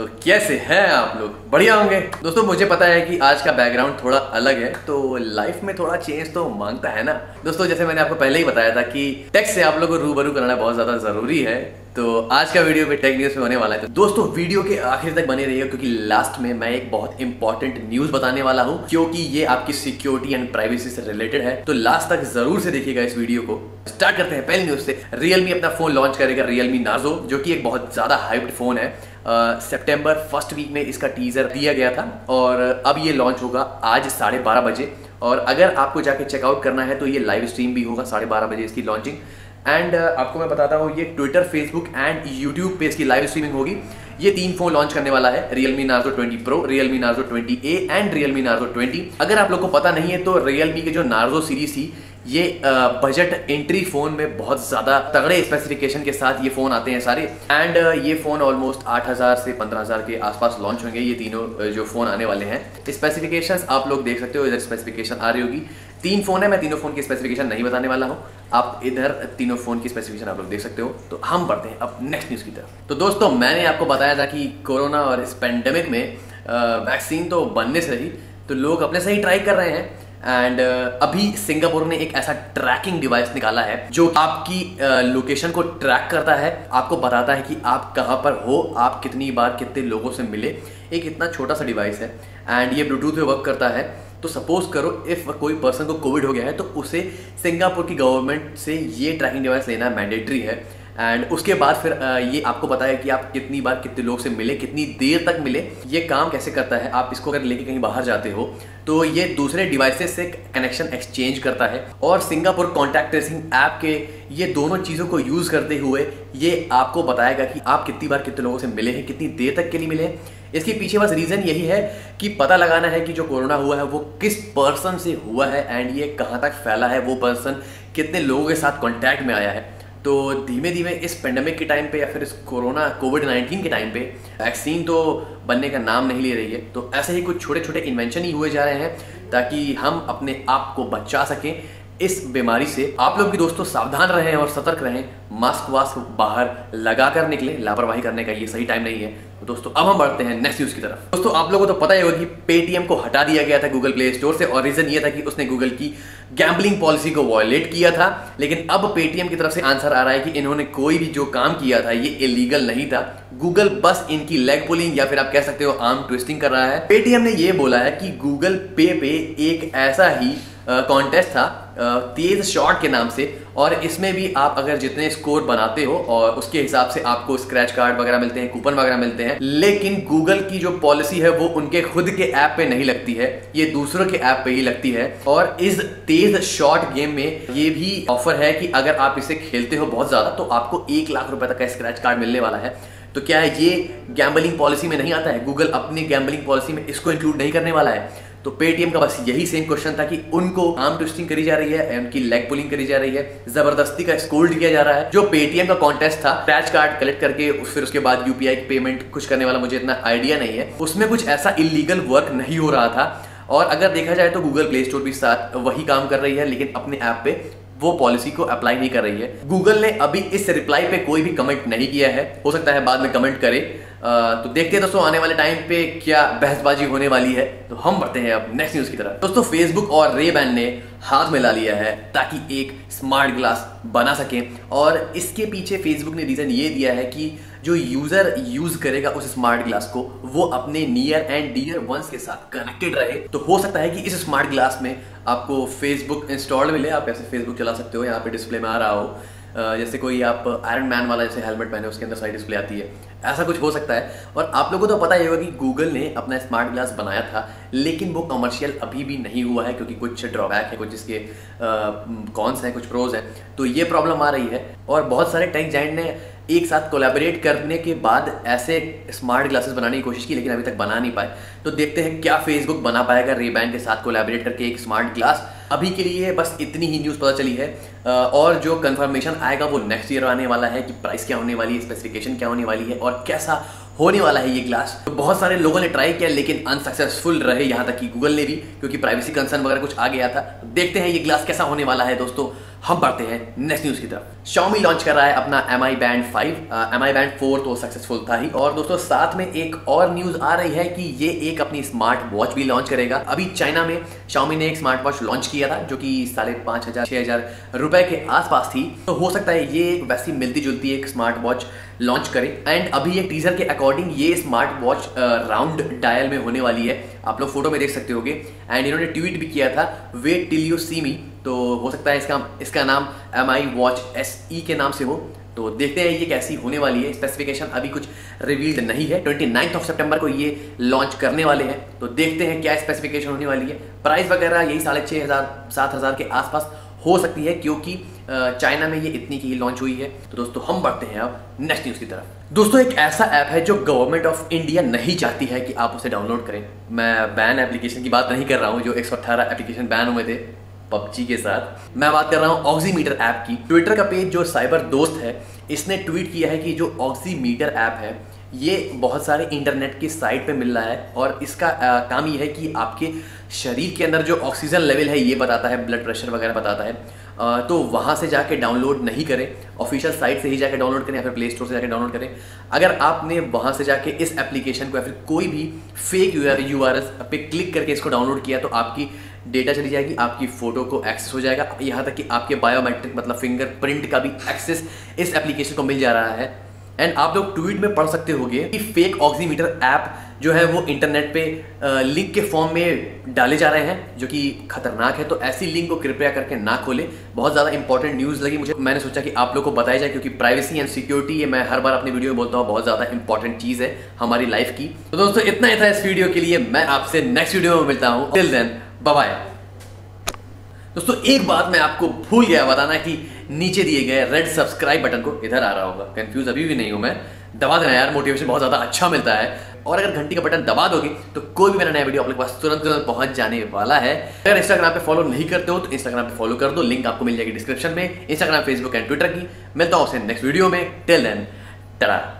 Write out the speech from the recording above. तो कैसे हैं आप लोग, बढ़िया होंगे दोस्तों। मुझे पता है कि आज का बैकग्राउंड थोड़ा अलग है, तो लाइफ में थोड़ा चेंज तो मांगता है ना दोस्तों। जैसे मैंने आपको पहले ही बताया था कि टेक से आप लोगों को रूबरू कराना बहुत ज्यादा जरूरी है, तो आज का वीडियो भी टेक न्यूज में होने वाला है। तो दोस्तों वीडियो के आखिर तक बने रहिएगा, क्योंकि लास्ट में मैं एक बहुत इंपॉर्टेंट न्यूज बताने वाला हूं, क्योंकि ये आपकी सिक्योरिटी एंड प्राइवेसी से रिलेटेड है। तो लास्ट तक जरूर से देखिएगा इस वीडियो को। स्टार्ट करते हैं पहली न्यूज से। Realme अपना फोन लॉन्च करेगा, Realme Narzo, जो कि एक बहुत ज्यादा हाइप्ड फोन है। सितंबर फर्स्ट वीक में इसका टीजर दिया गया था और अब ये लॉन्च होगा आज 12:30 बजे। और अगर आपको जाके चेकआउट करना है तो ये लाइव स्ट्रीम भी होगा 12:30 बजे इसकी लॉन्चिंग। एंड आपको मैं बताता हूँ, ये ट्विटर, फेसबुक एंड यूट्यूब पे इसकी लाइव स्ट्रीमिंग होगी। ये 3 फोन लॉन्च करने वाला है, Realme Narzo 20 Pro, Realme Narzo 20A and Realme Narzo 20। अगर आप लोग को पता नहीं है तो Realme के जो Narzo सीरीज थी, ये बजट एंट्री फोन में बहुत ज़्यादा तगड़े स्पेसिफिकेशन के साथ ये फ़ोन आते हैं सारे। एंड ये फ़ोन ऑलमोस्ट 8,000 से 15,000 के आसपास लॉन्च होंगे, ये तीनों जो फ़ोन आने वाले हैं। स्पेसिफिकेशंस आप लोग देख सकते हो, इधर स्पेसिफिकेशन आ रही होगी। 3 फ़ोन है, मैं तीनों फ़ोन की स्पेसिफिकेशन नहीं बताने वाला हूँ, आप इधर तीनों फ़ोन की स्पेसिफिकेशन आप लोग देख सकते हो। तो हम बढ़ते हैं अब नेक्स्ट न्यूज़ की तरफ। तो दोस्तों मैंने आपको बताया था कि कोरोना और इस पेंडेमिक में वैक्सीन तो बनने से ही तो लोग अपने से ही ट्राई कर रहे हैं। एंड अभी सिंगापुर ने एक ऐसा ट्रैकिंग डिवाइस निकाला है जो आपकी लोकेशन को ट्रैक करता है, आपको बताता है कि आप कहाँ पर हो, आप कितनी बार कितने लोगों से मिले। एक इतना छोटा सा डिवाइस है एंड ये ब्लूटूथ पे वर्क करता है। तो सपोज करो इफ़ कोई पर्सन को कोविड हो गया है तो उसे सिंगापुर की गवर्नमेंट से ये ट्रैकिंग डिवाइस लेना मैंडेटरी है। एंड उसके बाद फिर ये आपको पता है कि आप कितनी बार कितने लोग से मिले, कितनी देर तक मिले, ये काम कैसे करता है। आप इसको अगर लेके कहीं बाहर जाते हो तो ये दूसरे डिवाइसेस से कनेक्शन एक्सचेंज करता है। और सिंगापुर कॉन्टैक्ट ट्रेसिंग ऐप के ये दोनों चीज़ों को यूज़ करते हुए ये आपको बताएगा कि आप कितनी बार कितने लोगों से मिले हैं, कितनी देर तक के लिए मिले हैं। इसके पीछे बस रीज़न यही है कि पता लगाना है कि जो कोरोना हुआ है वो किस पर्सन से हुआ है एंड ये कहाँ तक फैला है, वो पर्सन कितने लोगों के साथ कॉन्टैक्ट में आया है। तो धीमे धीमे इस पेंडेमिक के टाइम पे या फिर इस कोरोना कोविड-19 के टाइम पे वैक्सीन तो बनने का नाम नहीं ले रही है। तो ऐसे ही कुछ छोटे छोटे इन्वेंशन ही हुए जा रहे हैं ताकि हम अपने आप को बचा सकें इस बीमारी से। आप लोग भी दोस्तों सावधान रहें और सतर्क रहें, मास्क वास्क बाहर लगा कर निकलें, लापरवाही करने का ये सही टाइम नहीं है। तो दोस्तों अब हम बढ़ते हैं नेक्स्ट न्यूज़ की तरफ। दोस्तों आप लोगों को तो पता ही होगा कि पेटीएम को हटा दिया गया था गूगल प्ले स्टोर से, और रीज़न ये था कि उसने गूगल की गैम्बलिंग पॉलिसी को वायलेट किया था। लेकिन अब पेटीएम की तरफ से आंसर आ रहा है कि इन्होंने कोई भी जो काम किया था ये इलीगल नहीं था, गूगल बस इनकी लेग पुलिंग या फिर आप कह सकते हो आर्म ट्विस्टिंग कर रहा है। पेटीएम ने यह बोला है कि गूगल पे पे एक ऐसा ही कॉन्टेस्ट था तेज शॉट के नाम से, और इसमें भी आप अगर जितने स्कोर बनाते हो और उसके हिसाब से आपको स्क्रैच कार्ड वगैरह मिलते हैं, कूपन वगैरह मिलते हैं। लेकिन गूगल की जो पॉलिसी है वो उनके खुद के ऐप पे नहीं लगती है, ये दूसरों के ऐप पे ही लगती है। और इस तेज शॉट गेम में ये भी ऑफर है कि अगर आप इसे खेलते हो बहुत ज़्यादा तो आपको 1,00,000 रुपये तक का स्क्रैच कार्ड मिलने वाला है। तो क्या है, ये गैम्बलिंग पॉलिसी में नहीं आता है, गूगल अपनी गैम्बलिंग पॉलिसी में इसको इंक्लूड नहीं करने वाला है। तो पेटीएम का बस यही सेम क्वेश्चन था कि उनको आर्म ट्विस्टिंग करी जा रही है, उनकी लेग पुलिंग करी जा रही है, जबरदस्ती का स्कोल्ड किया जा रहा है। जो पेटीएम का कॉन्टेस्ट था स्क्रैच कार्ड कलेक्ट करके फिर उसके बाद यूपीआई पेमेंट कुछ करने वाला, मुझे इतना आइडिया नहीं है, उसमें कुछ ऐसा इलीगल वर्क नहीं हो रहा था। और अगर देखा जाए तो गूगल प्ले स्टोर भी साथ वही काम कर रही है, लेकिन अपने ऐप पे वो पॉलिसी को अप्लाई नहीं कर रही है। गूगल ने अभी इस रिप्लाई पे कोई भी कमेंट नहीं किया है, हो सकता है बाद में कमेंट करे। तो देखते हैं दोस्तों आने वाले टाइम पे क्या बहसबाजी होने वाली है। तो हम बढ़ते हैं अब नेक्स्ट न्यूज़ की तरफ। दोस्तों फेसबुक और Ray-Ban ने हाथ मिला लिया है ताकि एक स्मार्ट ग्लास बना सकें, और इसके पीछे फेसबुक ने रीज़न ये दिया है कि जो यूज़र यूज़ करेगा उस स्मार्ट ग्लास को वो अपने नियर एंड डियर वंस के साथ कनेक्टेड रहे। तो हो सकता है कि इस स्मार्ट ग्लास में आपको फेसबुक इंस्टॉल्ड मिले, आप ऐसे फेसबुक चला सकते हो, यहाँ पर डिस्प्ले में आ रहा हो, जैसे कोई आप आयरन मैन वाला जैसे हेलमेट पहने उसके अंदर साइड डिस्प्ले आती है, ऐसा कुछ हो सकता है। और आप लोगों को तो पता ही होगा कि गूगल ने अपना स्मार्ट ग्लास बनाया था लेकिन वो कमर्शियल अभी भी नहीं हुआ है, क्योंकि कुछ ड्रॉबैक है, कुछ इसके कॉन्स हैं, कुछ प्रोज हैं। तो ये प्रॉब्लम आ रही है, और बहुत सारे टेक जायंट ने एक साथ कोलैबोरेट करने के बाद ऐसे स्मार्ट ग्लासेस बनाने की कोशिश की लेकिन अभी तक बना नहीं पाए। तो देखते हैं क्या फेसबुक बना पाएगा Ray-Ban के साथ कोलैबोरेट करके एक स्मार्ट ग्लास। अभी के लिए बस इतनी ही न्यूज़ पता चली है, और जो कंफर्मेशन आएगा वो नेक्स्ट ईयर आने वाला है कि प्राइस क्या होने वाली है, स्पेसिफिकेशन क्या होने वाली है और कैसा होने वाला है ये ग्लास। तो बहुत सारे लोगों ने ट्राई किया लेकिन अनसक्सेसफुल रहे, यहाँ तक कि गूगल ने भी, क्योंकि प्राइवेसी कंसर्न वगैरह कुछ आ गया था। देखते हैं ये ग्लास कैसा होने वाला है दोस्तों, हम बढ़ते हैं नेक्स्ट न्यूज़ की तरफ। Xiaomi लॉन्च कर रहा है अपना Mi Band 5, Mi Band 4 तो सक्सेसफुल था ही। और दोस्तों साथ में एक और न्यूज़ आ रही है कि ये एक अपनी स्मार्ट वॉच भी लॉन्च करेगा। अभी चाइना में Xiaomi ने एक स्मार्ट वॉच लॉन्च किया था जो कि 5,500-6,000 रुपए के आसपास थी, तो हो सकता है ये वैसी मिलती जुलती एक स्मार्ट वॉच लॉन्च करें। एंड अभी एक टीजर के अकॉर्डिंग ये स्मार्ट वॉच राउंड डायल में होने वाली है, आप लोग फोटो में देख सकते होगे। एंड इन्होंने ट्वीट भी किया था wait till you see me, तो हो सकता है इसका नाम Mi Watch SE के नाम से हो। तो देखते हैं ये कैसी होने वाली है। स्पेसिफिकेशन अभी कुछ रिवील्ड नहीं है। 29 सितंबर को ये लॉन्च करने वाले हैं, तो देखते हैं क्या स्पेसिफिकेशन होने वाली है। प्राइस वगैरह यही 6,500-7,000 के आसपास हो सकती है, क्योंकि चाइना में ये इतनी की ही लॉन्च हुई है। तो दोस्तों हम बढ़ते हैं अब नेक्स्ट न्यूज़ की तरफ। दोस्तों एक ऐसा ऐप है जो गवर्नमेंट ऑफ इंडिया नहीं चाहती है कि आप उसे डाउनलोड करें। मैं बैन एप्लीकेशन की बात नहीं कर रहा हूँ, जो 118 एप्लीकेशन बैन हुए थे PUBG के साथ। मैं बात कर रहा हूँ ऑक्सीमीटर ऐप की। ट्विटर का पेज जो साइबर दोस्त है, इसने ट्वीट किया है कि जो ऑक्सीमीटर ऐप है ये बहुत सारे इंटरनेट की साइट पे मिल रहा है, और इसका काम ये है कि आपके शरीर के अंदर जो ऑक्सीजन लेवल है ये बताता है, ब्लड प्रेशर वगैरह बताता है। तो वहाँ से जाके डाउनलोड नहीं करें, ऑफिशियल साइट से ही जाके डाउनलोड करें या फिर प्ले स्टोर से जाके डाउनलोड करें। अगर आपने वहाँ से जाके इस एप्लीकेशन को या फिर कोई भी फेक URL पे क्लिक करके इसको डाउनलोड किया तो आपकी डेटा चली जाएगी, आपकी फ़ोटो को एक्सेस हो जाएगा, यहाँ तक कि आपके बायोमेट्रिक मतलब फिंगरप्रिंट का भी एक्सेस इस एप्लीकेशन को मिल जा रहा है। एंड आप लोग ट्वीट में पढ़ सकते होंगे कि फेक ऑक्सीमीटर ऐप जो है वो इंटरनेट पे लिंक के फॉर्म में डाले जा रहे हैं, जो कि खतरनाक है। तो ऐसी लिंक को कृपया करके ना खोले। बहुत ज़्यादा इंपॉर्टेंट न्यूज़ लगी मुझे, मैंने सोचा कि आप लोग को बताया जाए, क्योंकि प्राइवेसी एंड सिक्योरिटी ये मैं हर बार अपनी वीडियो में बोलता हूँ, बहुत ज़्यादा इंपॉर्टेंट चीज़ है हमारी लाइफ की। तो दोस्तों इतना ही था इस वीडियो के लिए। मैं आपसे नेक्स्ट वीडियो में मिलता हूँ। Till then bye bye. दोस्तों एक बात मैं आपको भूल गया बताना कि नीचे दिए गए रेड सब्सक्राइब बटन को, इधर आ रहा होगा, कंफ्यूज अभी भी नहीं हूँ मैं, दबा देना यार, मोटिवेशन बहुत ज़्यादा अच्छा मिलता है। और अगर घंटी का बटन दबा दोगे तो कोई भी मेरा नया वीडियो आप लोग के पास तुरंत पहुंच जाने वाला है। अगर इंस्टाग्राम पे फॉलो नहीं करते हो तो इंस्टाग्राम पे फॉलो कर दो, लिंक आपको मिल जाएगी डिस्क्रिप्शन में। इंस्टाग्राम, फेसबुक एंड ट्विटर की। मिलता हूँ आपसे नेक्स्ट वीडियो में। Till then, Tata.